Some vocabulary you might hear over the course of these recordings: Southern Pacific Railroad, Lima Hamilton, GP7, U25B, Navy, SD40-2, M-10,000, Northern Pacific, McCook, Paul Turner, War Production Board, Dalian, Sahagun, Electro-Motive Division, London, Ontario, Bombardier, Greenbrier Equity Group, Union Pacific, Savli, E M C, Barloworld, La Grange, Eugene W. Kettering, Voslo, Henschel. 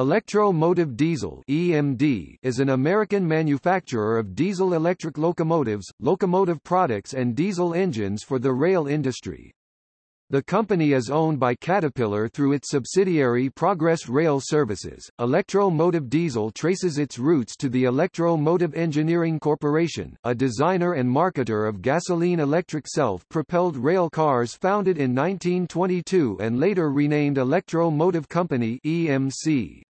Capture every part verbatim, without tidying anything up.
Electro-Motive Diesel (E M D) is an American manufacturer of diesel-electric locomotives, locomotive products and diesel engines for the rail industry. The company is owned by Caterpillar through its subsidiary Progress Rail Services. Electro-Motive Diesel traces its roots to the Electro-Motive Engineering Corporation, a designer and marketer of gasoline-electric self-propelled rail cars founded in nineteen twenty-two and later renamed Electro-Motive Company (E M C).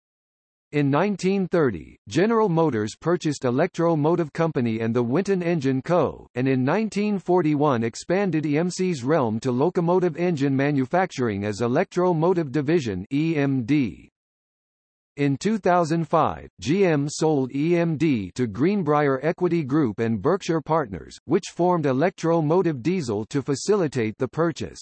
In nineteen thirty, General Motors purchased Electro-Motive Company and the Winton Engine Co., and in nineteen forty-one expanded E M C's realm to locomotive engine manufacturing as Electro-Motive Division (E M D). In two thousand five, G M sold E M D to Greenbrier Equity Group and Berkshire Partners, which formed Electro-Motive Diesel to facilitate the purchase.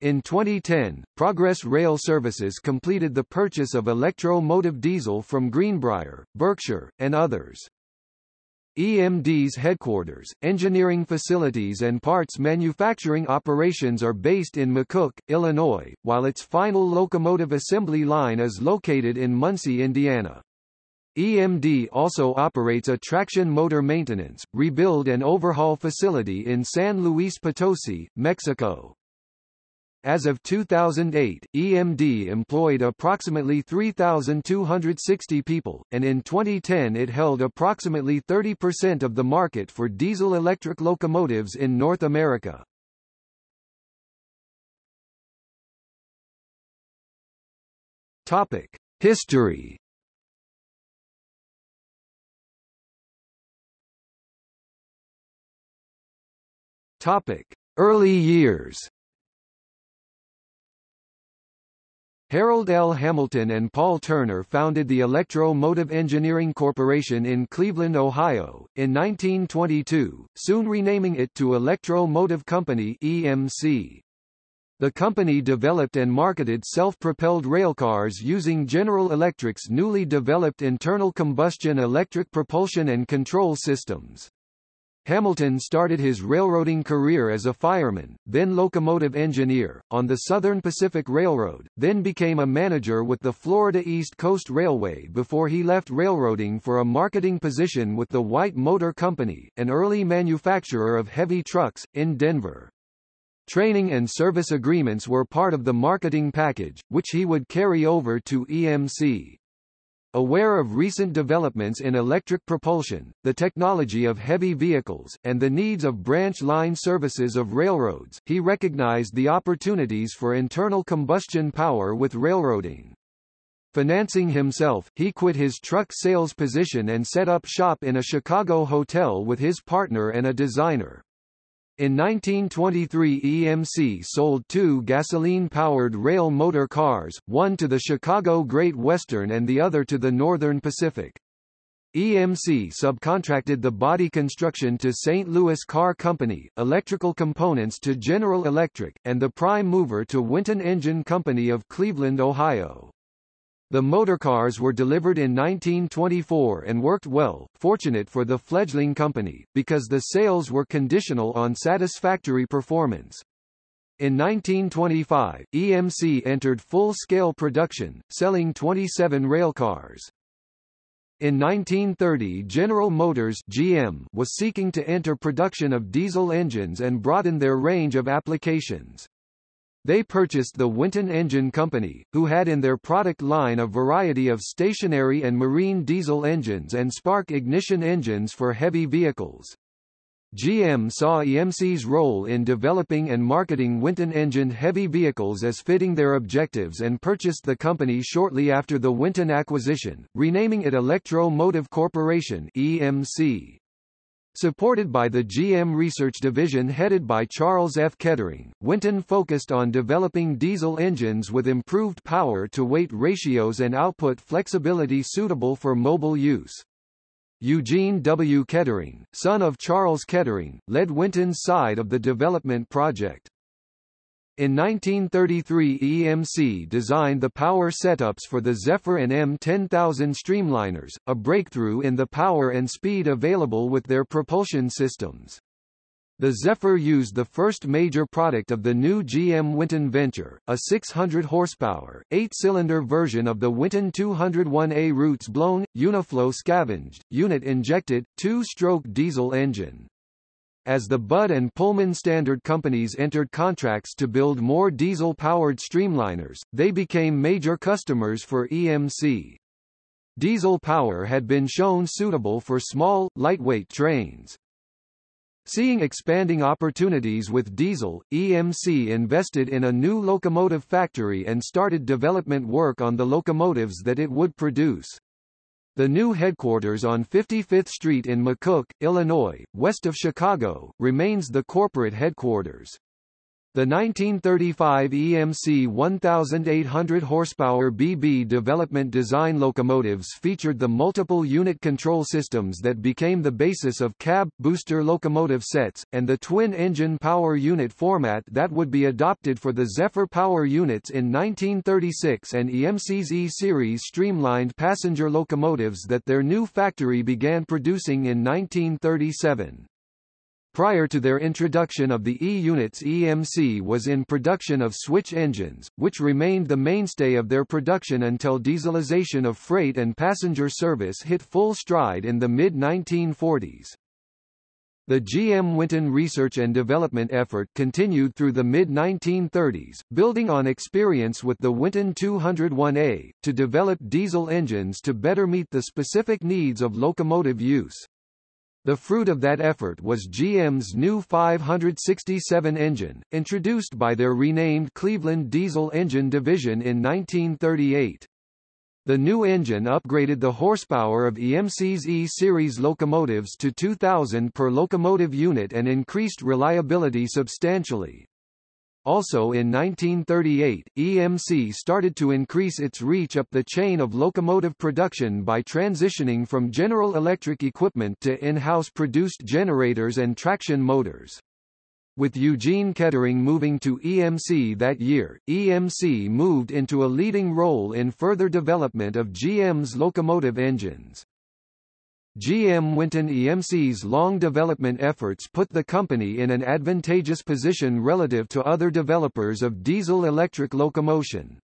In twenty ten, Progress Rail Services completed the purchase of Electro-Motive Diesel from Greenbrier, Berkshire, and others. E M D's headquarters, engineering facilities and parts manufacturing operations are based in McCook, Illinois, while its final locomotive assembly line is located in Muncie, Indiana. E M D also operates a traction motor maintenance, rebuild and overhaul facility in San Luis Potosi, Mexico. As of two thousand eight, E M D employed approximately three thousand two hundred sixty people, and in twenty ten it held approximately thirty percent of the market for diesel-electric locomotives in North America. Topic: History. Topic: Early years. Harold L. Hamilton and Paul Turner founded the Electro-Motive Engineering Corporation in Cleveland, Ohio, in nineteen twenty-two, soon renaming it to Electro-Motive Company (E M C). The company developed and marketed self-propelled railcars using General Electric's newly developed internal combustion electric propulsion and control systems. Hamilton started his railroading career as a fireman, then locomotive engineer, on the Southern Pacific Railroad, then became a manager with the Florida East Coast Railway before he left railroading for a marketing position with the White Motor Company, an early manufacturer of heavy trucks, in Denver. Training and service agreements were part of the marketing package, which he would carry over to E M C. Aware of recent developments in electric propulsion, the technology of heavy vehicles, and the needs of branch line services of railroads, he recognized the opportunities for internal combustion power with railroading. Financing himself, he quit his truck sales position and set up shop in a Chicago hotel with his partner and a designer. In nineteen twenty-three, E M C sold two gasoline-powered rail motor cars, one to the Chicago Great Western and the other to the Northern Pacific. E M C subcontracted the body construction to Saint Louis Car Company, electrical components to General Electric, and the prime mover to Winton Engine Company of Cleveland, Ohio. The motorcars were delivered in nineteen twenty-four and worked well, fortunate for the fledgling company, because the sales were conditional on satisfactory performance. In nineteen twenty-five, E M C entered full-scale production, selling twenty-seven railcars. In nineteen thirty, General Motors (G M) was seeking to enter production of diesel engines and broaden their range of applications. They purchased the Winton Engine Company, who had in their product line a variety of stationary and marine diesel engines and spark ignition engines for heavy vehicles. G M saw E M C's role in developing and marketing Winton-engined heavy vehicles as fitting their objectives and purchased the company shortly after the Winton acquisition, renaming it Electro-Motive Corporation (E M C). Supported by the G M Research Division headed by Charles F. Kettering, Winton focused on developing diesel engines with improved power-to-weight ratios and output flexibility suitable for mobile use. Eugene W. Kettering, son of Charles Kettering, led Winton's side of the development project. In nineteen thirty-three, E M C designed the power setups for the Zephyr and M ten thousand streamliners, a breakthrough in the power and speed available with their propulsion systems. The Zephyr used the first major product of the new G M Winton venture, a six hundred horsepower, eight-cylinder version of the Winton two oh one A roots blown, Uniflow scavenged, unit-injected, two-stroke diesel engine. As the Budd and Pullman Standard companies entered contracts to build more diesel-powered streamliners, they became major customers for E M C. Diesel power had been shown suitable for small, lightweight trains. Seeing expanding opportunities with diesel, E M C invested in a new locomotive factory and started development work on the locomotives that it would produce. The new headquarters on fifty-fifth street in McCook, Illinois, west of Chicago, remains the corporate headquarters. The nineteen thirty-five E M C eighteen hundred horsepower B B development design locomotives featured the multiple unit control systems that became the basis of cab, booster locomotive sets, and the twin-engine power unit format that would be adopted for the Zephyr power units in nineteen thirty-six and E M C's E-series streamlined passenger locomotives that their new factory began producing in nineteen thirty-seven. Prior to their introduction of the E-units, E M C was in production of switch engines, which remained the mainstay of their production until dieselization of freight and passenger service hit full stride in the mid nineteen forties. The G M Winton research and development effort continued through the mid nineteen thirties, building on experience with the Winton two oh one A, to develop diesel engines to better meet the specific needs of locomotive use. The fruit of that effort was G M's new five sixty-seven engine, introduced by their renamed Cleveland Diesel Engine Division in nineteen thirty-eight. The new engine upgraded the horsepower of E M C's E-series locomotives to two thousand per locomotive unit and increased reliability substantially. Also in nineteen thirty-eight, E M C started to increase its reach up the chain of locomotive production by transitioning from General Electric equipment to in-house produced generators and traction motors. With Eugene Kettering moving to E M C that year, E M C moved into a leading role in further development of G M's locomotive engines. G M Winton E M C's long development efforts put the company in an advantageous position relative to other developers of diesel-electric locomotion.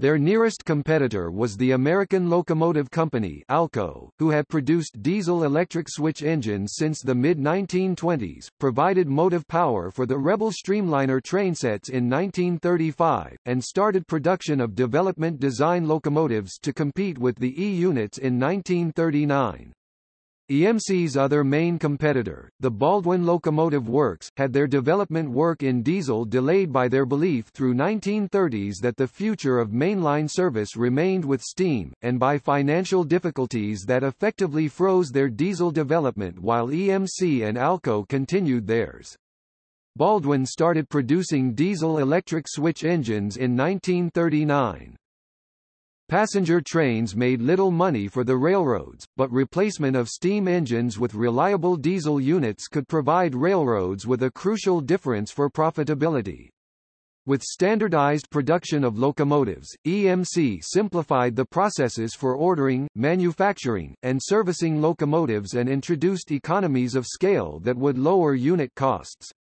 Their nearest competitor was the American Locomotive Company (Alco), who had produced diesel-electric switch engines since the mid nineteen twenties, provided motive power for the Rebel Streamliner trainsets in nineteen thirty-five, and started production of development design locomotives to compete with the E-units in nineteen thirty-nine. E M C's other main competitor, the Baldwin Locomotive Works, had their development work in diesel delayed by their belief through nineteen thirties that the future of mainline service remained with steam, and by financial difficulties that effectively froze their diesel development while E M C and Alco continued theirs. Baldwin started producing diesel-electric switch engines in nineteen thirty-nine. Passenger trains made little money for the railroads, but replacement of steam engines with reliable diesel units could provide railroads with a crucial difference for profitability. With standardized production of locomotives, E M C simplified the processes for ordering, manufacturing, and servicing locomotives and introduced economies of scale that would lower unit costs.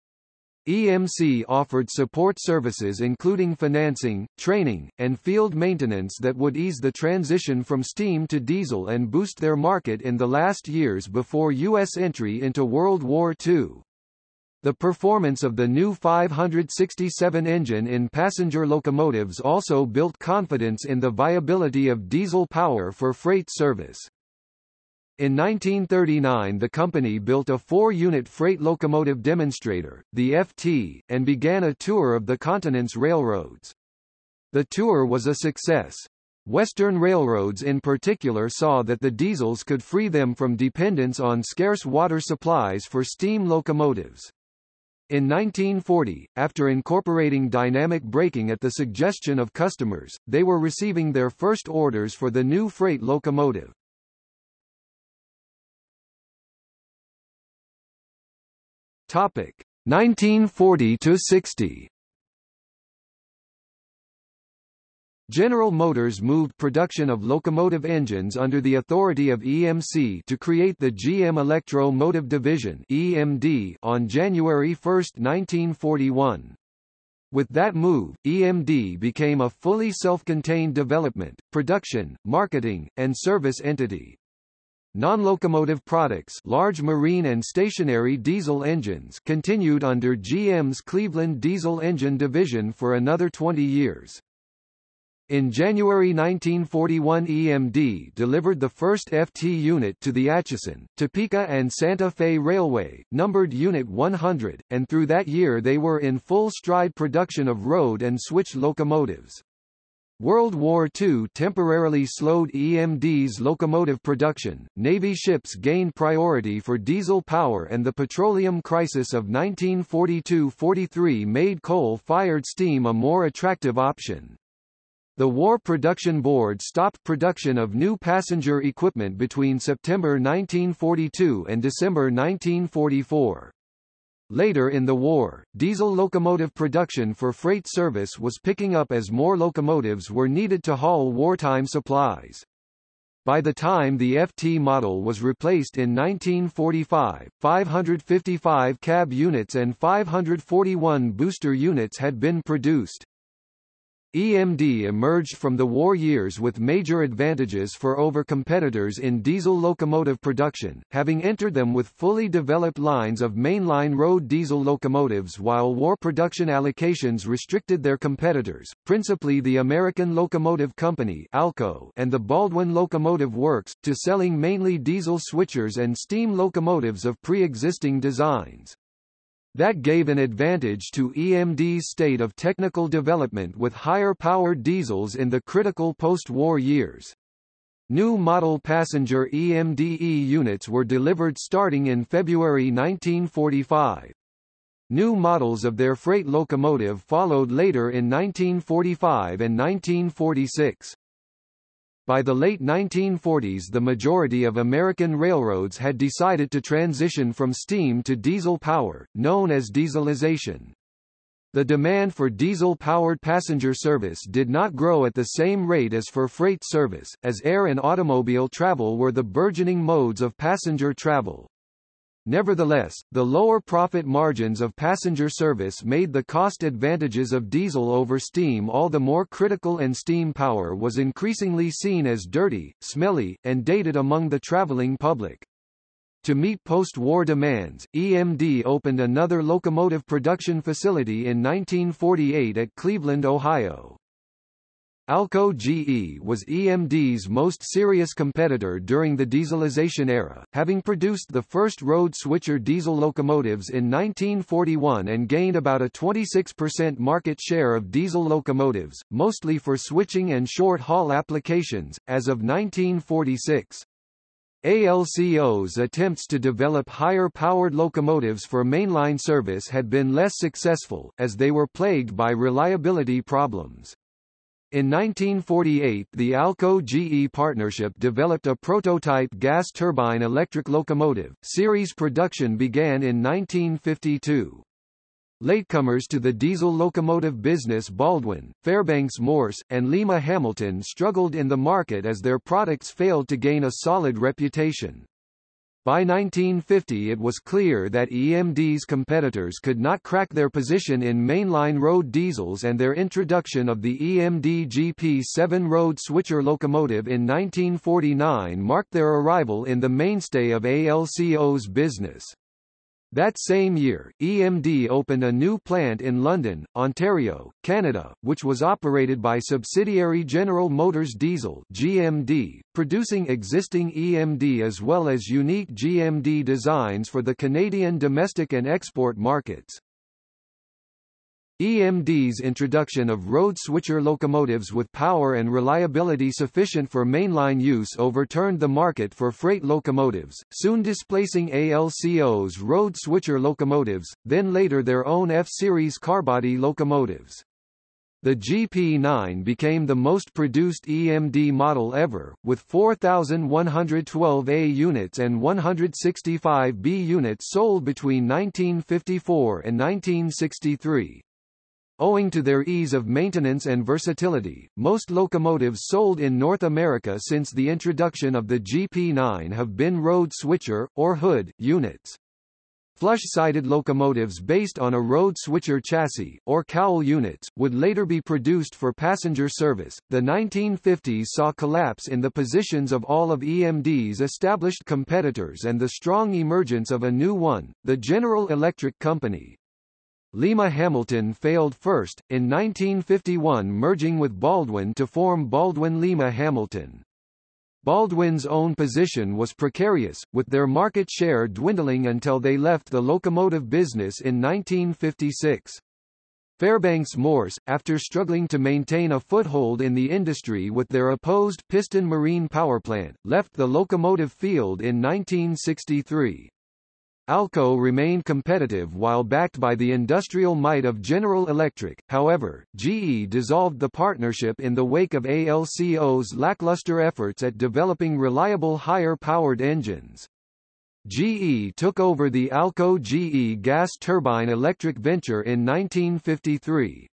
E M C offered support services including financing, training, and field maintenance that would ease the transition from steam to diesel and boost their market in the last years before U S entry into World War Two. The performance of the new five sixty-seven engine in passenger locomotives also built confidence in the viability of diesel power for freight service. In nineteen thirty-nine, the company built a four-unit freight locomotive demonstrator, the F T, and began a tour of the continent's railroads. The tour was a success. Western railroads in particular saw that the diesels could free them from dependence on scarce water supplies for steam locomotives. In nineteen forty, after incorporating dynamic braking at the suggestion of customers, they were receiving their first orders for the new freight locomotive. Topic nineteen forty to sixty. General Motors moved production of locomotive engines under the authority of E M C to create the G M Electro-Motive Division (E M D) on January first nineteen forty-one. With that move, E M D became a fully self-contained development, production, marketing, and service entity. Non-locomotive products, large marine and stationary diesel engines, continued under G M's Cleveland Diesel Engine Division for another twenty years. In January nineteen forty-one, E M D delivered the first F T unit to the Atchison, Topeka and Santa Fe Railway, numbered Unit one hundred, and through that year they were in full stride production of road and switch locomotives. World War Two temporarily slowed E M D's locomotive production. Navy ships gained priority for diesel power, and the petroleum crisis of nineteen forty-two forty-three made coal-fired steam a more attractive option. The War Production Board stopped production of new passenger equipment between September nineteen forty-two and December nineteen forty-four. Later in the war, diesel locomotive production for freight service was picking up as more locomotives were needed to haul wartime supplies. By the time the F T model was replaced in nineteen forty-five, five hundred fifty-five cab units and five hundred forty-one booster units had been produced. E M D emerged from the war years with major advantages for over competitors in diesel locomotive production, having entered them with fully developed lines of mainline road diesel locomotives, while war production allocations restricted their competitors, principally the American Locomotive Company (ALCO) and the Baldwin Locomotive Works, to selling mainly diesel switchers and steam locomotives of pre-existing designs. That gave an advantage to E M D's state of technical development with higher-powered diesels in the critical post-war years. New model passenger E M D E units were delivered starting in February nineteen forty-five. New models of their freight locomotive followed later in nineteen forty-five and nineteen forty-six. By the late nineteen forties, the majority of American railroads had decided to transition from steam to diesel power, known as dieselization. The demand for diesel-powered passenger service did not grow at the same rate as for freight service, as air and automobile travel were the burgeoning modes of passenger travel. Nevertheless, the lower profit margins of passenger service made the cost advantages of diesel over steam all the more critical, and steam power was increasingly seen as dirty, smelly, and dated among the traveling public. To meet post-war demands, E M D opened another locomotive production facility in nineteen forty-eight at Cleveland, Ohio. Alco G E was E M D's most serious competitor during the dieselization era, having produced the first road switcher diesel locomotives in nineteen forty-one and gained about a twenty-six percent market share of diesel locomotives, mostly for switching and short-haul applications, as of nineteen forty-six. A L C O's attempts to develop higher-powered locomotives for mainline service had been less successful, as they were plagued by reliability problems. In nineteen forty-eight, the Alco G E partnership developed a prototype gas turbine electric locomotive. Series production began in nineteen fifty-two. Latecomers to the diesel locomotive business Baldwin, Fairbanks Morse, and Lima Hamilton struggled in the market as their products failed to gain a solid reputation. By nineteen fifty, it was clear that E M D's competitors could not crack their position in mainline road diesels, and their introduction of the E M D G P seven road switcher locomotive in nineteen forty-nine marked their arrival in the mainstay of A L C O's business. That same year, E M D opened a new plant in London, Ontario, Canada, which was operated by subsidiary General Motors Diesel (G M D), producing existing E M D as well as unique G M D designs for the Canadian domestic and export markets. E M D's introduction of road switcher locomotives with power and reliability sufficient for mainline use overturned the market for freight locomotives, soon displacing A L C O's road switcher locomotives, then later their own F-series carbody locomotives. The G P nine became the most produced E M D model ever, with four thousand one hundred twelve A units and one hundred sixty-five B units sold between nineteen fifty-four and nineteen sixty-three. Owing to their ease of maintenance and versatility, most locomotives sold in North America since the introduction of the G P nine have been road switcher, or hood, units. Flush-sided locomotives based on a road switcher chassis, or cowl units, would later be produced for passenger service. The nineteen fifties saw collapse in the positions of all of E M D's established competitors and the strong emergence of a new one, the General Electric Company. Lima Hamilton failed first, in nineteen fifty-one merging with Baldwin to form Baldwin Lima Hamilton. Baldwin's own position was precarious, with their market share dwindling until they left the locomotive business in nineteen fifty-six. Fairbanks Morse, after struggling to maintain a foothold in the industry with their opposed piston marine power plant, left the locomotive field in nineteen sixty-three. Alco remained competitive while backed by the industrial might of General Electric. However, G E dissolved the partnership in the wake of ALCO's lackluster efforts at developing reliable higher-powered engines. G E took over the Alco-G E gas turbine electric venture in nineteen fifty-three.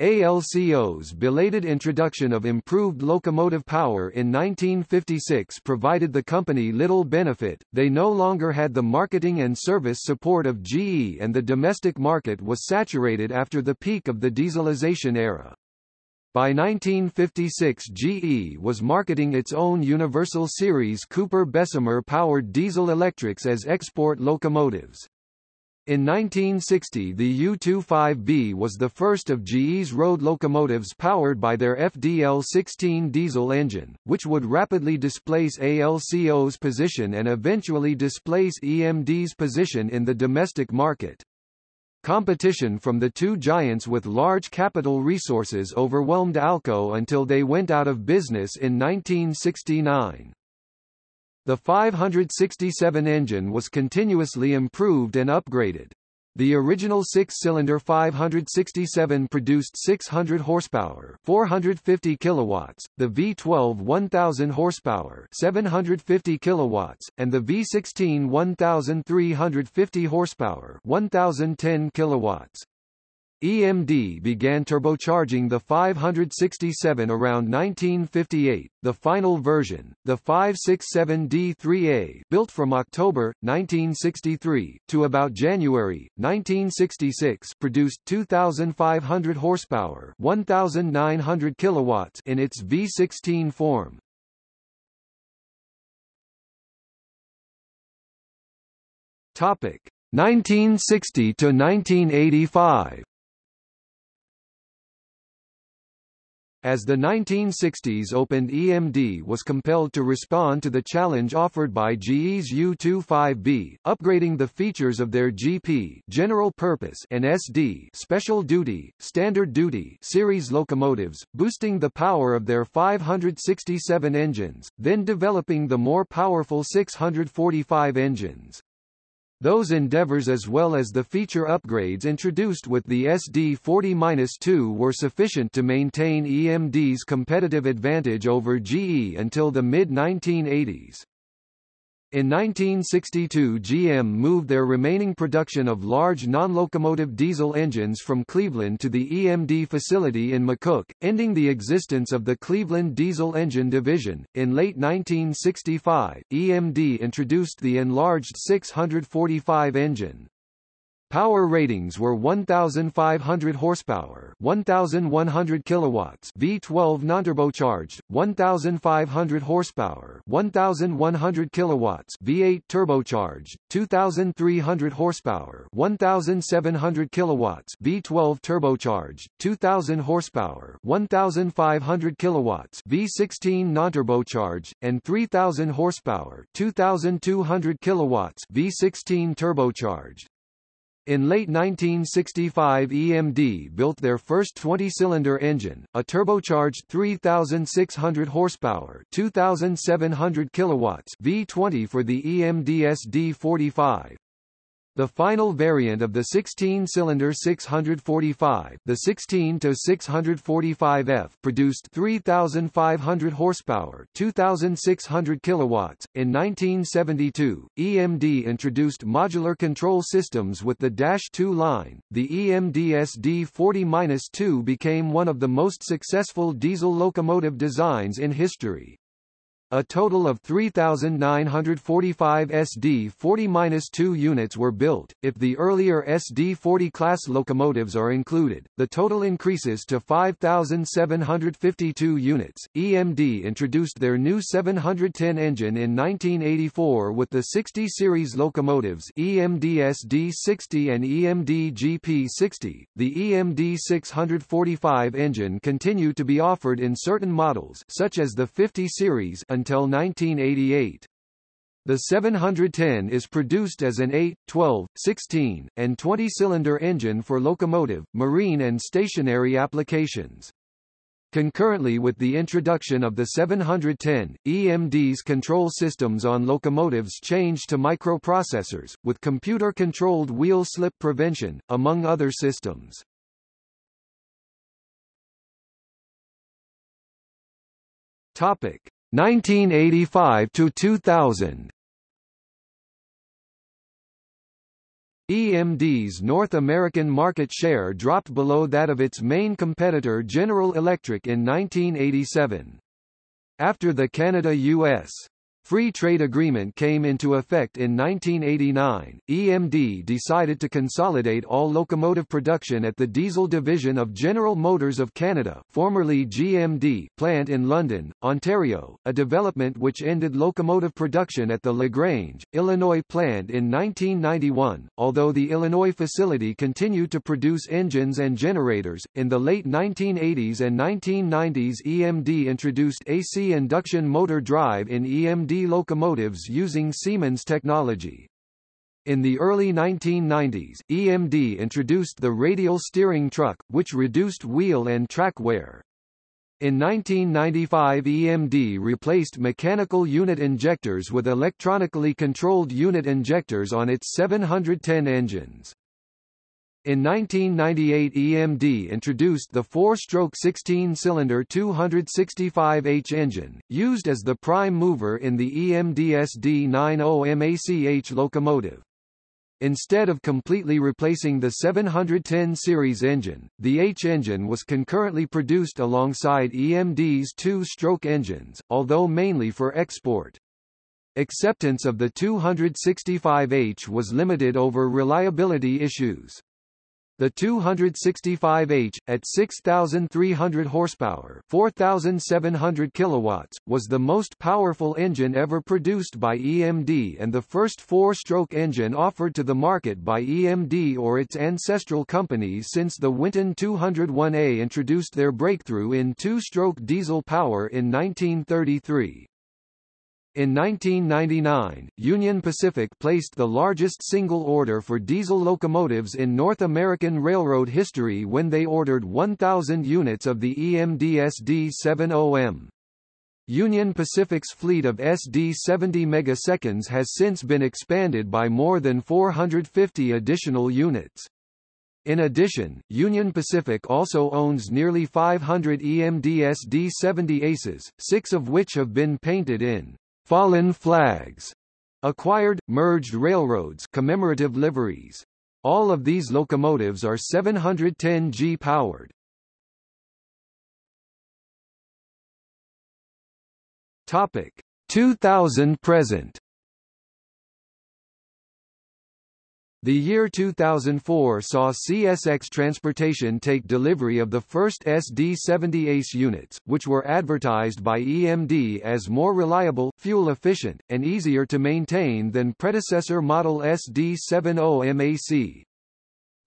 ALCO's belated introduction of improved locomotive power in nineteen fifty-six provided the company little benefit. They no longer had the marketing and service support of G E, and the domestic market was saturated after the peak of the dieselization era. By nineteen fifty-six, G E was marketing its own Universal Series Cooper Bessemer-powered diesel electrics as export locomotives. In nineteen sixty, the U twenty-five B was the first of G E's road locomotives powered by their F D L sixteen diesel engine, which would rapidly displace ALCO's position and eventually displace E M D's position in the domestic market. Competition from the two giants with large capital resources overwhelmed Alco until they went out of business in nineteen sixty-nine. The five hundred sixty-seven engine was continuously improved and upgraded. The original six-cylinder five hundred sixty-seven produced six hundred horsepower, four hundred fifty kilowatts, the V twelve one thousand horsepower, seven hundred fifty kilowatts, and the V sixteen one thousand three hundred fifty horsepower, one thousand ten kilowatts. E M D began turbocharging the five hundred sixty-seven around nineteen fifty-eight. The final version, the five sixty-seven D three A, built from October nineteen sixty-three to about January nineteen sixty-six, produced two thousand five hundred horsepower, one thousand nine hundred kilowatts in its V sixteen form. Topic: nineteen sixty to nineteen eighty-five. As the nineteen sixties opened, E M D was compelled to respond to the challenge offered by G E's U twenty-five B, upgrading the features of their G P general purpose and S D special duty, standard duty series locomotives, boosting the power of their five hundred sixty-seven engines, then developing the more powerful six hundred forty-five engines. Those endeavors, as well as the feature upgrades introduced with the S D forty dash two, were sufficient to maintain E M D's competitive advantage over G E until the mid nineteen eighties. In nineteen sixty-two, G M moved their remaining production of large non-locomotive diesel engines from Cleveland to the E M D facility in McCook, ending the existence of the Cleveland Diesel Engine Division. In late nineteen sixty-five, E M D introduced the enlarged six hundred forty-five engine. Power ratings were one thousand five hundred horsepower, one thousand one hundred kilowatts, V twelve non-turbocharged, one thousand five hundred horsepower, one thousand one hundred kilowatts, V eight turbocharged, two thousand three hundred horsepower, one thousand seven hundred kilowatts, V twelve turbocharged, two thousand horsepower, one thousand five hundred kilowatts, V sixteen non-turbocharged, and three thousand horsepower, two thousand two hundred kilowatts, V sixteen turbocharged. In late nineteen sixty-five, E M D built their first twenty-cylinder engine, a turbocharged three thousand six hundred horsepower, two thousand seven hundred kilowatts V twenty for the E M D S D forty-five. The final variant of the sixteen cylinder six forty-five, the sixteen to six forty-five F, produced three thousand five hundred horsepower, two thousand six hundred kilowatts. In nineteen seventy-two, E M D introduced modular control systems with the Dash two line. The E M D S D forty dash two became one of the most successful diesel locomotive designs in history. A total of three thousand nine hundred forty-five S D forty dash two units were built, if the earlier S D forty class locomotives are included. The total increases to five thousand seven hundred fifty-two units. E M D introduced their new seven ten engine in nineteen eighty-four with the sixty series locomotives E M D S D sixty and E M D G P sixty. The E M D six forty-five engine continued to be offered in certain models, such as the fifty series, until nineteen eighty-eight. The seven ten is produced as an eight, twelve, sixteen, and twenty cylinder engine for locomotive, marine and stationary applications. Concurrently with the introduction of the seven ten, E M D's control systems on locomotives changed to microprocessors, with computer-controlled wheel slip prevention, among other systems. nineteen eighty-five to two thousand. E M D's North American market share dropped below that of its main competitor General Electric in nineteen eighty-seven. After the Canada U S Free Trade Agreement came into effect in nineteen eighty-nine, E M D decided to consolidate all locomotive production at the diesel division of General Motors of Canada, formerly G M D, plant in London, Ontario, a development which ended locomotive production at the La Grange, Illinois plant in nineteen ninety-one, although the Illinois facility continued to produce engines and generators. In the late nineteen eighties and nineteen nineties, E M D introduced A C induction motor drive in E M D locomotives using Siemens technology. In the early nineteen nineties, E M D introduced the radial steering truck, which reduced wheel and track wear. In nineteen ninety-five, E M D replaced mechanical unit injectors with electronically controlled unit injectors on its seven ten engines. In nineteen ninety-eight, E M D introduced the four-stroke sixteen cylinder two sixty-five H engine, used as the prime mover in the E M D S D ninety M A C H locomotive. Instead of completely replacing the seven ten series engine, the H engine was concurrently produced alongside E M D's two-stroke engines, although mainly for export. Acceptance of the two sixty-five H was limited over reliability issues. The two sixty-five H, at six thousand three hundred horsepower (four thousand seven hundred kilowatts), was the most powerful engine ever produced by E M D and the first four-stroke engine offered to the market by E M D or its ancestral companies since the Winton two oh one A introduced their breakthrough in two-stroke diesel power in nineteen thirty-three. In nineteen ninety-nine, Union Pacific placed the largest single order for diesel locomotives in North American railroad history when they ordered one thousand units of the E M D S D seventy M. Union Pacific's fleet of S D seventy megaseconds has since been expanded by more than four hundred fifty additional units. In addition, Union Pacific also owns nearly five hundred E M D S D seventy Aces, six of which have been painted in fallen flags, acquired, merged railroads commemorative liveries. All of these locomotives are seven ten G powered. Topic two thousand present. The year two thousand four saw C S X Transportation take delivery of the first S D seventy Ace units, which were advertised by E M D as more reliable, fuel-efficient, and easier to maintain than predecessor model S D seventy M A C.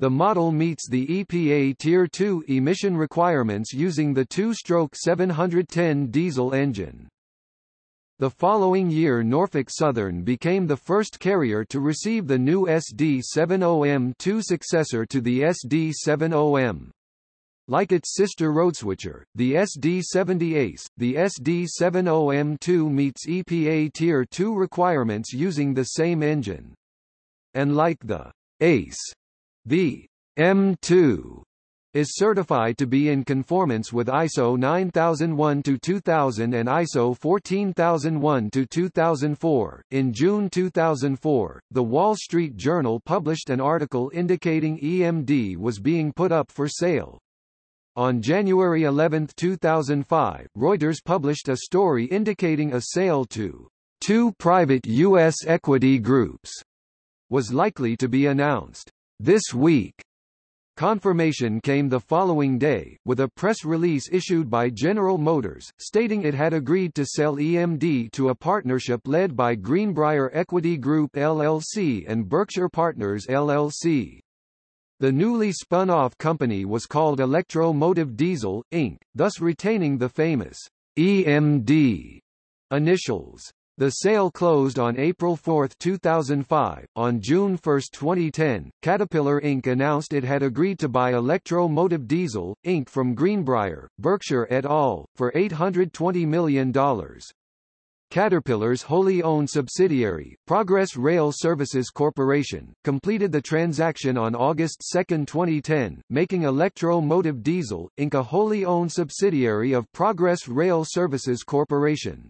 The model meets the E P A Tier two emission requirements using the two-stroke seven ten diesel engine. The following year, Norfolk Southern became the first carrier to receive the new S D seventy M two successor to the S D seventy M. Like its sister roadswitcher, the S D seventy Ace, the S D seventy M two meets E P A Tier two requirements using the same engine. And like the Ace. The M two is certified to be in conformance with I S O nine thousand one dash two thousand and I S O fourteen thousand one dash two thousand four. In June two thousand four, The Wall Street Journal published an article indicating E M D was being put up for sale. On January eleventh two thousand five, Reuters published a story indicating a sale to two private U S equity groups was likely to be announced this week. Confirmation came the following day, with a press release issued by General Motors, stating it had agreed to sell E M D to a partnership led by Greenbrier Equity Group L L C and Berkshire Partners L L C. The newly spun-off company was called Electro-Motive Diesel, Incorporated, thus retaining the famous E M D initials. The sale closed on April fourth two thousand five. On June first twenty ten, Caterpillar Incorporated announced it had agreed to buy Electro-Motive Diesel, Incorporated from Greenbrier, Berkshire et al. For eight hundred twenty million dollars. Caterpillar's wholly owned subsidiary, Progress Rail Services Corporation, completed the transaction on August second twenty ten, making Electro-Motive Diesel, Incorporated a wholly owned subsidiary of Progress Rail Services Corporation.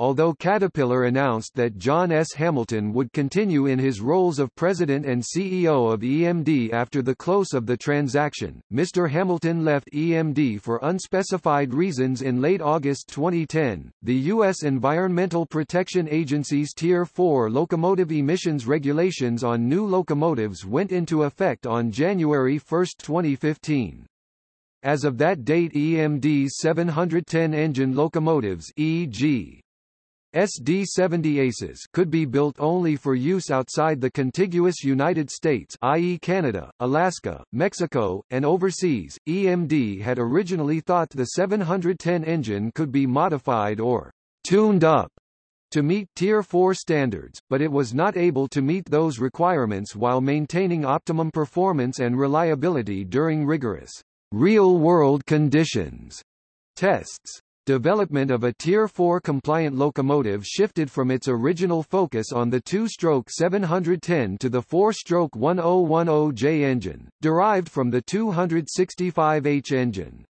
Although Caterpillar announced that John S. Hamilton would continue in his roles of president and C E O of E M D after the close of the transaction, Mister Hamilton left E M D for unspecified reasons in late August twenty ten. The U S Environmental Protection Agency's Tier four locomotive emissions regulations on new locomotives went into effect on January first twenty fifteen. As of that date, E M D's seven hundred ten engine locomotives, for example, S D seventy Aces could be built only for use outside the contiguous United States, that is, Canada, Alaska, Mexico, and overseas. E M D had originally thought the seven hundred ten engine could be modified or tuned up to meet Tier four standards, but it was not able to meet those requirements while maintaining optimum performance and reliability during rigorous real-world conditions tests. Development of a Tier four compliant locomotive shifted from its original focus on the two-stroke seven hundred ten to the four-stroke ten ten J engine, derived from the two sixty-five H engine.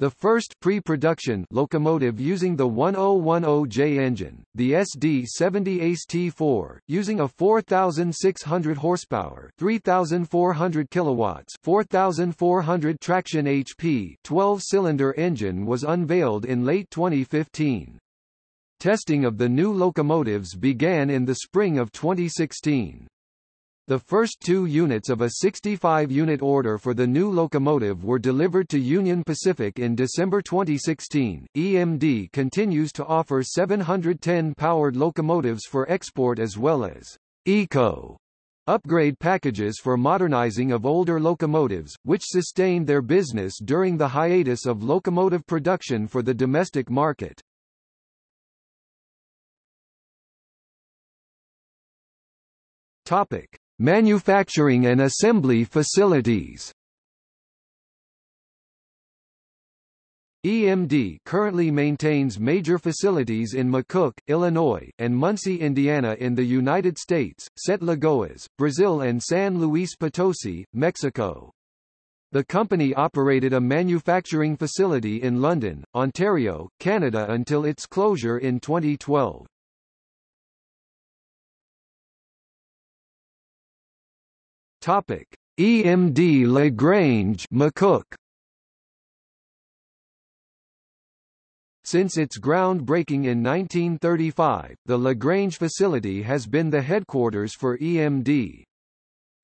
The first pre-production locomotive using the ten ten J engine, the S D seventy Ace T four, using a four thousand six hundred horsepower, three thousand four hundred kilowatts, four thousand four hundred traction H P, twelve-cylinder engine was unveiled in late twenty fifteen. Testing of the new locomotives began in the spring of twenty sixteen. The first two units of a sixty-five unit order for the new locomotive were delivered to Union Pacific in December twenty sixteen. E M D continues to offer seven hundred ten powered locomotives for export as well as eco upgrade packages for modernizing of older locomotives, which sustained their business during the hiatus of locomotive production for the domestic market. Topic: Manufacturing and assembly facilities. E M D currently maintains major facilities in McCook, Illinois, and Muncie, Indiana in the United States, Sete Lagoas, Brazil and San Luis Potosi, Mexico. The company operated a manufacturing facility in London, Ontario, Canada until its closure in twenty twelve. Topic: E M D La Grange, McCook. Since its groundbreaking in nineteen thirty-five, the La Grange facility has been the headquarters for E M D.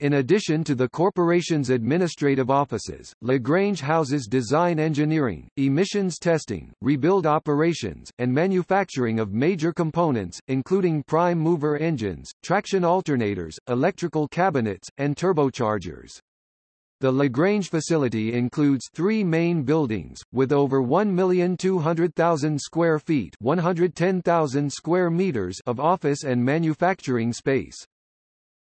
In addition to the corporation's administrative offices, La Grange houses design engineering, emissions testing, rebuild operations, and manufacturing of major components, including prime mover engines, traction alternators, electrical cabinets, and turbochargers. The La Grange facility includes three main buildings, with over one million two hundred thousand square feet (one hundred ten thousand square meters) of office and manufacturing space.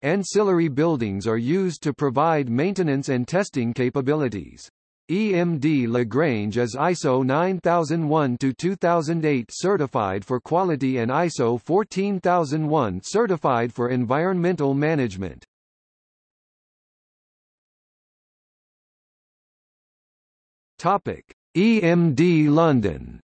Ancillary buildings are used to provide maintenance and testing capabilities. E M D La Grange is I S O nine thousand one dash two thousand eight certified for quality and I S O fourteen thousand one certified for environmental management. E M D London.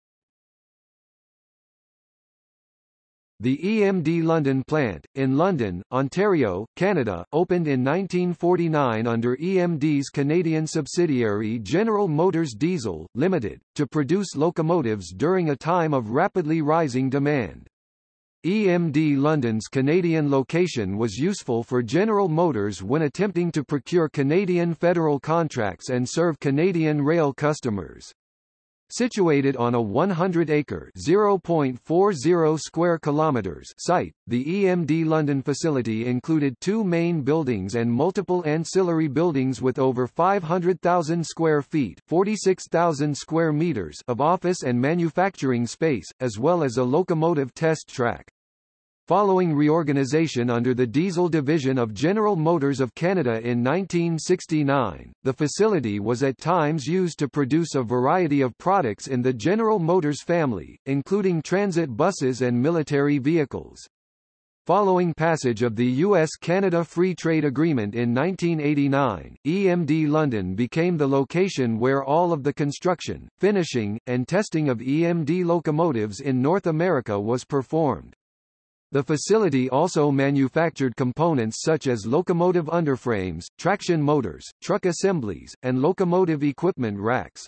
The E M D London plant, in London, Ontario, Canada, opened in nineteen forty-nine under E M D's Canadian subsidiary General Motors Diesel, Limited, to produce locomotives during a time of rapidly rising demand. E M D London's Canadian location was useful for General Motors when attempting to procure Canadian federal contracts and serve Canadian rail customers. Situated on a one hundred acre (zero point four zero square kilometers) site, the E M D London facility included two main buildings and multiple ancillary buildings with over five hundred thousand square feet (forty-six thousand square meters) of office and manufacturing space, as well as a locomotive test track. Following reorganization under the Diesel Division of General Motors of Canada in nineteen sixty-nine, the facility was at times used to produce a variety of products in the General Motors family, including transit buses and military vehicles. Following passage of the U S Canada Free Trade Agreement in nineteen eighty-nine, E M D London became the location where all of the construction, finishing, and testing of E M D locomotives in North America was performed. The facility also manufactured components such as locomotive underframes, traction motors, truck assemblies, and locomotive equipment racks.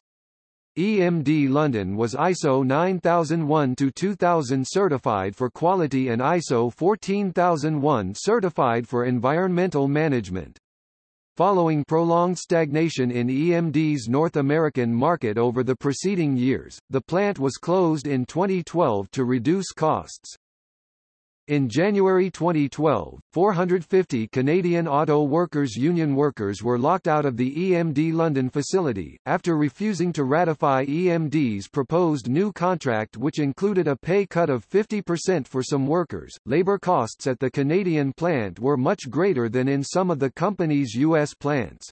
E M D London was I S O nine thousand one to two thousand certified for quality and I S O fourteen thousand one certified for environmental management. Following prolonged stagnation in E M D's North American market over the preceding years, the plant was closed in twenty twelve to reduce costs. In January twenty twelve, four hundred fifty Canadian Auto Workers Union workers were locked out of the E M D London facility, after refusing to ratify E M D's proposed new contract which included a pay cut of fifty percent for some workers. Labor costs at the Canadian plant were much greater than in some of the company's U S plants.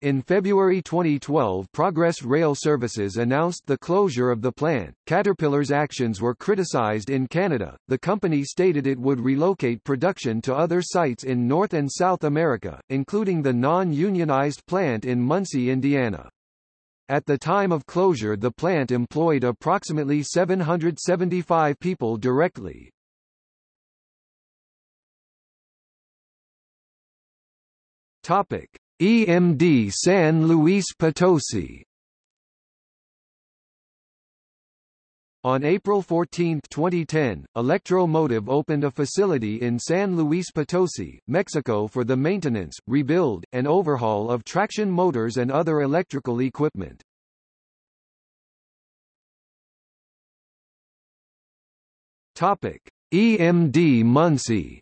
In February twenty twelve, Progress Rail Services announced the closure of the plant. Caterpillar's actions were criticized in Canada. The company stated it would relocate production to other sites in North and South America, including the non-unionized plant in Muncie, Indiana. At the time of closure, the plant employed approximately seven hundred seventy-five people directly. Topic: E M D San Luis Potosi. On April fourteenth twenty ten, Electro-Motive opened a facility in San Luis Potosi, Mexico for the maintenance, rebuild, and overhaul of traction motors and other electrical equipment. E M D Muncie.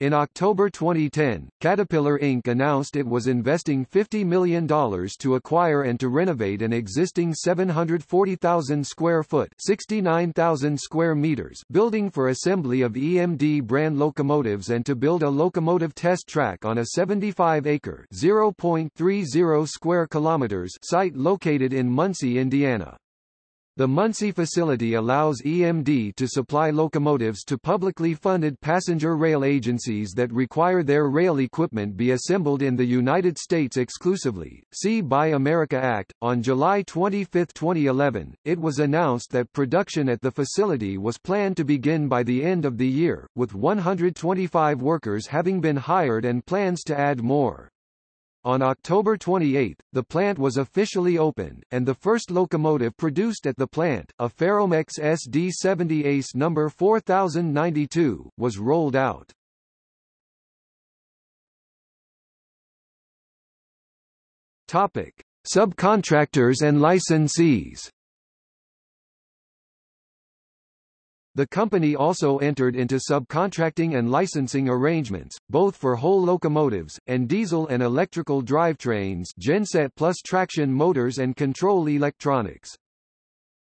In October twenty ten, Caterpillar Incorporated announced it was investing fifty million dollars to acquire and to renovate an existing seven hundred forty thousand square foot (sixty-nine thousand square meters) building for assembly of E M D brand locomotives and to build a locomotive test track on a seventy-five acre (zero point three zero square kilometers) site located in Muncie, Indiana. The Muncie facility allows E M D to supply locomotives to publicly funded passenger rail agencies that require their rail equipment be assembled in the United States exclusively. See Buy America Act. On July twenty-fifth twenty eleven, it was announced that production at the facility was planned to begin by the end of the year, with one hundred twenty-five workers having been hired and plans to add more. On October twenty-eighth, the plant was officially opened, and the first locomotive produced at the plant, a Fairbanks S D seventy Ace number four thousand ninety-two, was rolled out. Topic: Subcontractors and licensees. The company also entered into subcontracting and licensing arrangements, both for whole locomotives, and diesel and electrical drivetrains, genset plus traction motors and control electronics.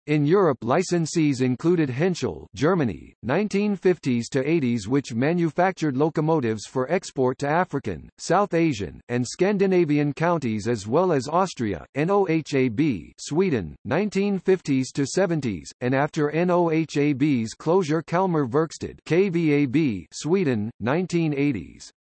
In Europe, licensees included Henschel, Germany, nineteen fifties to eighties, which manufactured locomotives for export to African, South Asian, and Scandinavian counties, as well as Austria; N O H A B, Sweden, nineteen fifties to seventies, and after N O H A B's closure, Kalmar Verkstad, K V A B, Sweden, nineteen eighties.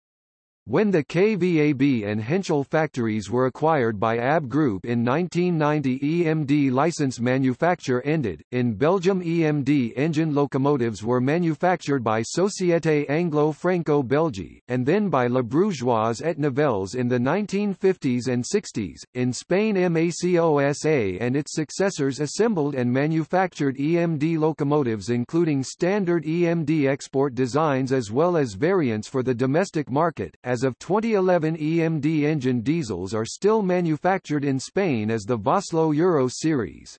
When the K V A B and Henschel factories were acquired by A B Group in nineteen ninety, E M D license manufacture ended. In Belgium, E M D engine locomotives were manufactured by Société Anglo-Franco-Belgique, and then by La Brugeoise et Nivelles in the nineteen fifties and sixties. In Spain, MACOSA and its successors assembled and manufactured E M D locomotives, including standard E M D export designs as well as variants for the domestic market. As of twenty eleven, E M D engine diesels are still manufactured in Spain as the Voslo Euro series.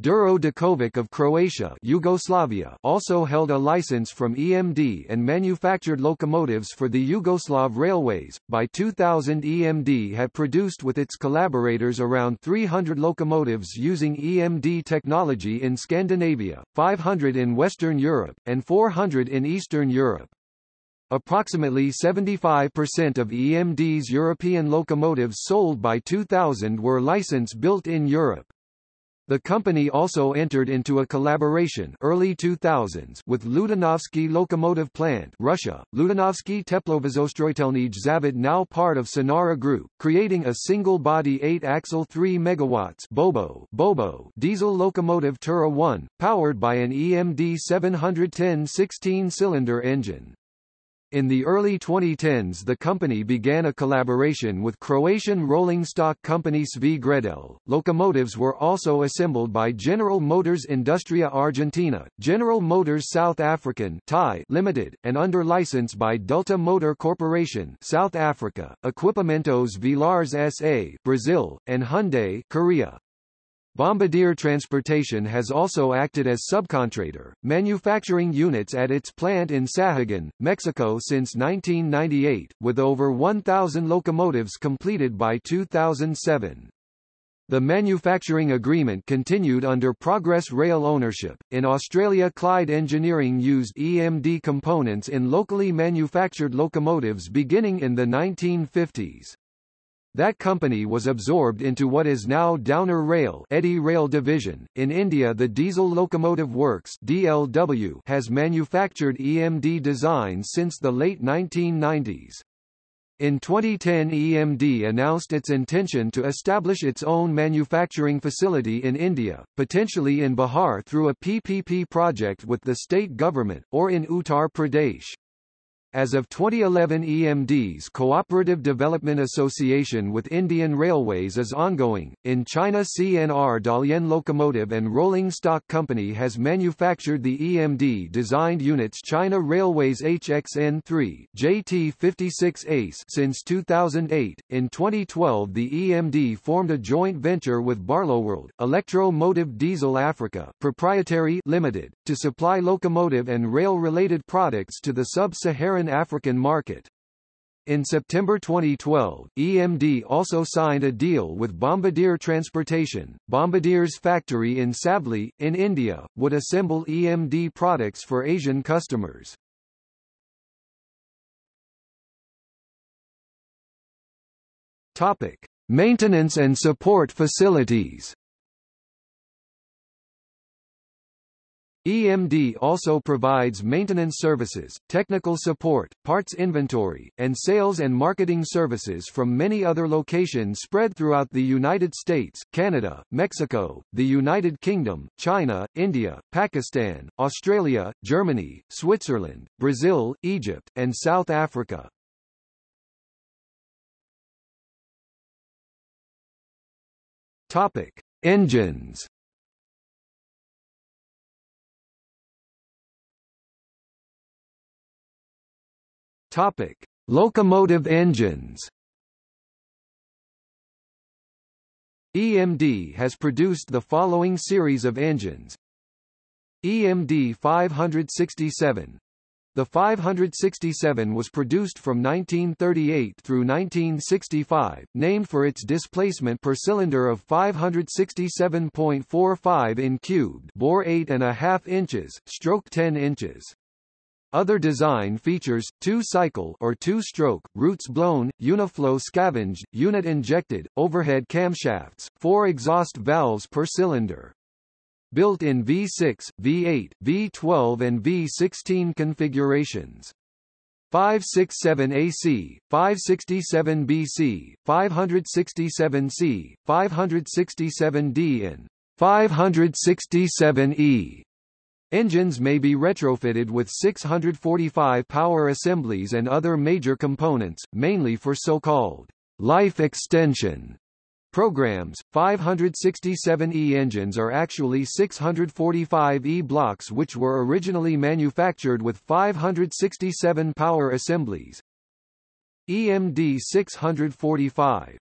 Đuro Đakovic of Croatia, Yugoslavia, also held a license from E M D and manufactured locomotives for the Yugoslav railways. By two thousand, E M D had produced with its collaborators around three hundred locomotives using E M D technology in Scandinavia, five hundred in Western Europe, and four hundred in Eastern Europe. Approximately seventy-five percent of E M D's European locomotives sold by two thousand were licensed built in Europe. The company also entered into a collaboration early two thousands with Ludanovsky Locomotive Plant, Russia, Ludanovsky Teplovozostroitelnij Zavod, now part of Sonara Group, creating a single-body eight-axle three megawatt Bobo Bobo diesel locomotive Tura one, powered by an E M D seven ten sixteen-cylinder engine. In the early twenty tens, the company began a collaboration with Croatian rolling stock company Sv Gredel. Locomotives were also assembled by General Motors Industria Argentina, General Motors South African (T A I) Limited, and under license by Delta Motor Corporation, South Africa, Equipamentos Vilars S A, Brazil, and Hyundai, Korea. Bombardier Transportation has also acted as subcontractor, manufacturing units at its plant in Sahagun, Mexico since nineteen ninety-eight, with over one thousand locomotives completed by two thousand seven. The manufacturing agreement continued under Progress Rail ownership. In Australia, Clyde Engineering used E M D components in locally manufactured locomotives beginning in the nineteen fifties. That company was absorbed into what is now Downer Rail, Eddy Rail Division. In India, the Diesel Locomotive Works (D L W) has manufactured E M D designs since the late nineteen nineties. In twenty ten, E M D announced its intention to establish its own manufacturing facility in India, potentially in Bihar through a P P P project with the state government, or in Uttar Pradesh. As of twenty eleven, E M D's Cooperative Development Association with Indian Railways is ongoing. In China, C N R Dalian Locomotive and Rolling Stock Company has manufactured the E M D designed units China Railways H X N three, J T fifty-six Ace since two thousand eight. In twenty twelve, the E M D formed a joint venture with Barloworld, Electro-Motive Diesel Africa Proprietary Limited, to supply locomotive and rail-related products to the sub-Saharan African market. In September twenty twelve, E M D also signed a deal with Bombardier Transportation. Bombardier's factory in Savli, in India, would assemble E M D products for Asian customers. Topic: Maintenance and support facilities. E M D also provides maintenance services, technical support, parts inventory, and sales and marketing services from many other locations spread throughout the United States, Canada, Mexico, the United Kingdom, China, India, Pakistan, Australia, Germany, Switzerland, Brazil, Egypt, and South Africa. Topic: Engines. Topic: Locomotive engines. E M D has produced the following series of engines: E M D five sixty-seven. The five sixty-seven was produced from nineteen thirty-eight through nineteen sixty-five, named for its displacement per cylinder of five sixty-seven point four five in cubed, bore eight and a half inches, stroke ten inches. Other design features: two-cycle or two-stroke, roots blown, uniflow scavenged, unit injected, overhead camshafts, four exhaust valves per cylinder. Built in V six, V eight, V twelve and V sixteen configurations. five sixty-seven A C, five sixty-seven B C, five sixty-seven C, five sixty-seven D and five sixty-seven E. Engines may be retrofitted with six forty-five power assemblies and other major components, mainly for so-called life extension programs. five sixty-seven E engines are actually six forty-five E blocks which were originally manufactured with five sixty-seven power assemblies. E M D six forty-five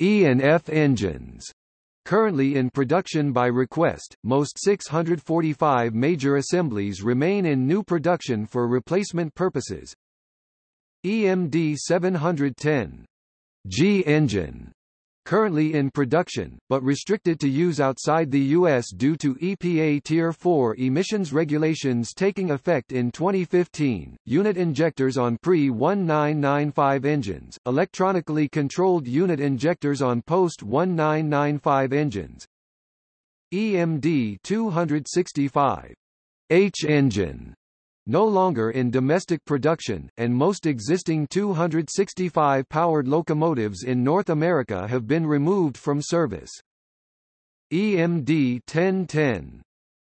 E and F engines currently in production by request. Most six forty-five major assemblies remain in new production for replacement purposes. E M D seven ten G engine currently in production, but restricted to use outside the U S due to E P A Tier four emissions regulations taking effect in twenty fifteen. Unit injectors on pre nineteen ninety-five engines, electronically controlled unit injectors on post nineteen ninety-five engines. E M D two sixty-five H engine no longer in domestic production, and most existing two sixty-five-powered locomotives in North America have been removed from service. E M D ten ten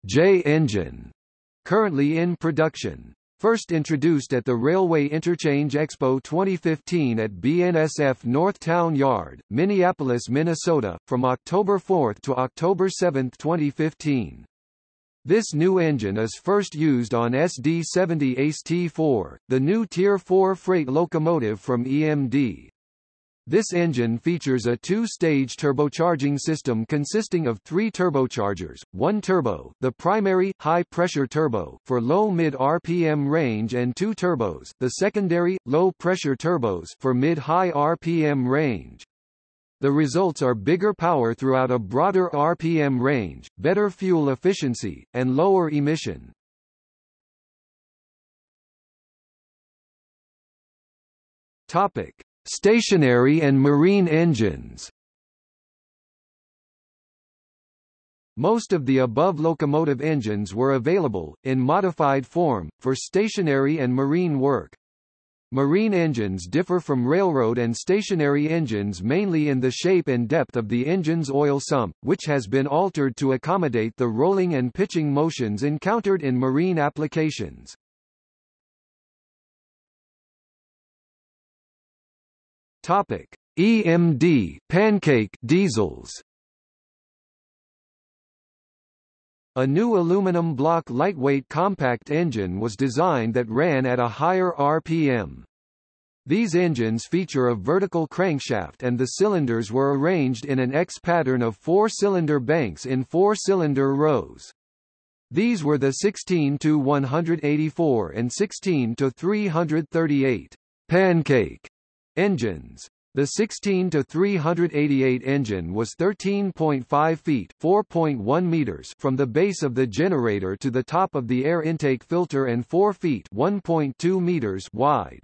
J engine currently in production. First introduced at the Railway Interchange Expo twenty fifteen at B N S F North Town Yard, Minneapolis, Minnesota, from October fourth to October seventh twenty fifteen. This new engine is first used on S D seventy Ace T four, the new Tier four freight locomotive from E M D. This engine features a two-stage turbocharging system consisting of three turbochargers, one turbo, the primary, high-pressure turbo, for low-mid R P M range, and two turbos, the secondary, low-pressure turbos, for mid-high R P M range. The results are bigger power throughout a broader R P M range, better fuel efficiency, and lower emission. Topic: Stationary and marine engines. Most of the above locomotive engines were available, in modified form, for stationary and marine work. Marine engines differ from railroad and stationary engines mainly in the shape and depth of the engine's oil sump, which has been altered to accommodate the rolling and pitching motions encountered in marine applications. Topic: E M D pancake diesels. A new aluminum block lightweight compact engine was designed that ran at a higher R P M. These engines feature a vertical crankshaft and the cylinders were arranged in an X pattern of four-cylinder banks in four-cylinder rows. These were the sixteen to one eighty-four and sixteen to three thirty-eight pancake engines. The sixteen to three eighty-eight engine was thirteen point five feet (four point one meters) from the base of the generator to the top of the air intake filter and four feet (one point two meters) wide.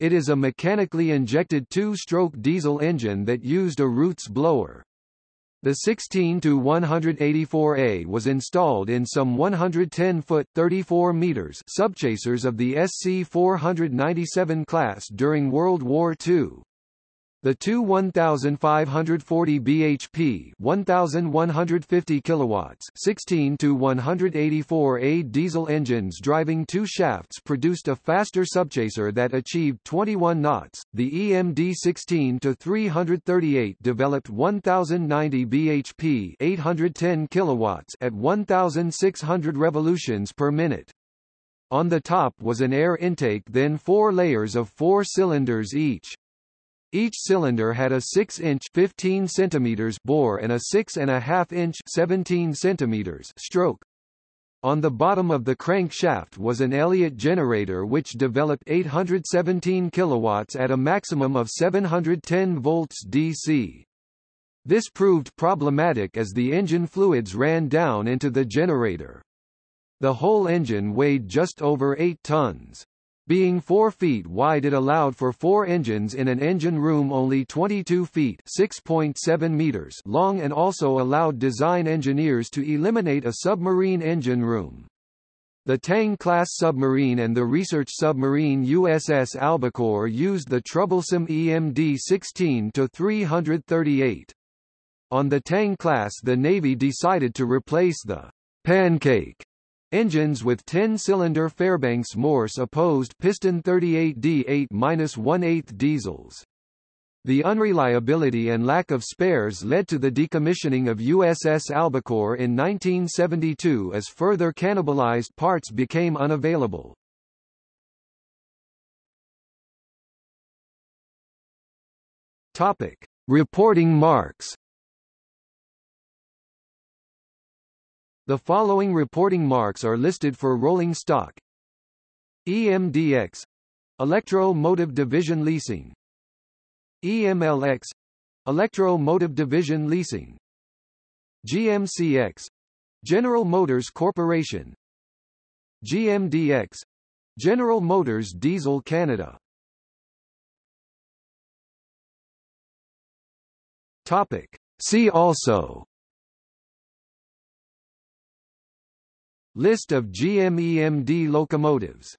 It is a mechanically injected two-stroke diesel engine that used a Roots blower. The sixteen to one eighty-four A was installed in some one hundred ten foot (thirty-four meters) subchasers of the S C four ninety-seven class during World War Two. The two one thousand five hundred forty B H P one thousand one hundred fifty kilowatts sixteen to one eighty-four A diesel engines driving two shafts produced a faster subchaser that achieved twenty-one knots. The E M D sixteen to three thirty-eight developed one thousand ninety B H P eight hundred ten kilowatts at one thousand six hundred revolutions per minute. On the top was an air intake, then four layers of four cylinders each. Each cylinder had a six inch fifteen centimeters bore and a six and a half inch seventeen centimeters stroke. On the bottom of the crankshaft was an Elliott generator which developed eight hundred seventeen kilowatts at a maximum of seven hundred ten volts D C. This proved problematic as the engine fluids ran down into the generator. The whole engine weighed just over eight tons. Being four feet wide, it allowed for four engines in an engine room only twenty-two feet (six point seven meters) long, and also allowed design engineers to eliminate a submarine engine room. The Tang-class submarine and the research submarine U S S Albacore used the troublesome E M D sixteen to three thirty-eight. On the Tang class, the Navy decided to replace the Pancake engines with ten-cylinder Fairbanks Morse opposed piston thirty-eight D eight one eighth diesels. The unreliability and lack of spares led to the decommissioning of U S S Albacore in nineteen seventy-two as further cannibalized parts became unavailable. Topic: Reporting marks. The following reporting marks are listed for rolling stock: E M D X, Electro-Motive Division Leasing; E M L X, Electro-Motive Division Leasing; G M C X, General Motors Corporation; G M D X, General Motors Diesel Canada. Topic: See also List of G M E M D locomotives.